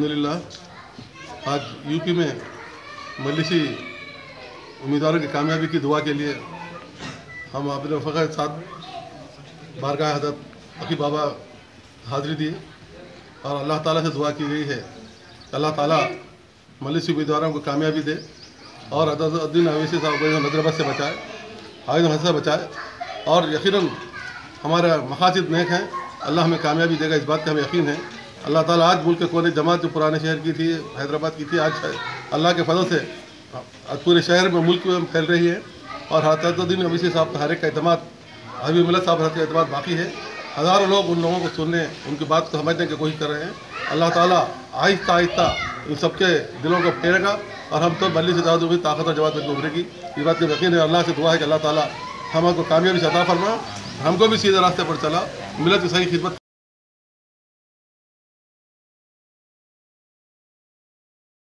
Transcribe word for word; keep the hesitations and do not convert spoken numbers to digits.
अल्हम्दुलिल्लाह आज यूपी में मजलिसी उम्मीदवारों की कामयाबी की दुआ के लिए हम अपने वफ़ा के साथ बारगाह हज़रत तकी बाबा हाज़िरी दिए और अल्लाह ताला से दुआ की गई है अल्लाह ताला मजलिसी उम्मीदवारों को कामयाबी दे और अज़ादुद्दीन अवैसी साहब को नजरबद से बचाए, हामिद हसन से बचाए और यकीनन हमारा मकासद नेक हैं। अल्लाह हमें कामयाबी देगा, इस बात का हमें यकीन है। अल्लाह ताला आज मुल्क के कोने जमात जो पुराने शहर की थी, हैदराबाद की थी, आज अल्लाह के फजल से पूरे शहर में मुल्क में फैल रही है और अज़ादुद्दीन अवैसी साहब का हर एक का अहतमाद, हबीब मिल्लत साहब हर का अहतमाद बाकी है। हज़ारों लोग उन लोगों को सुनने, उनकी बात को समझने की कोशिश कर रहे हैं। अल्लाह ताला आहिस्ता आहिस्ता इन सबके दिलों को फेरेगा और हम तो बल्ली से ज़्यादा उम्मीद ताकत और जवाब तक उभरेगी, इस बात का यकीन है। अल्लाह से दुआ है कि अल्लाह ताला हमको कामयाबी अता फरमा, हमको भी सीधे रास्ते पर चला, मिलत की सही खिदमत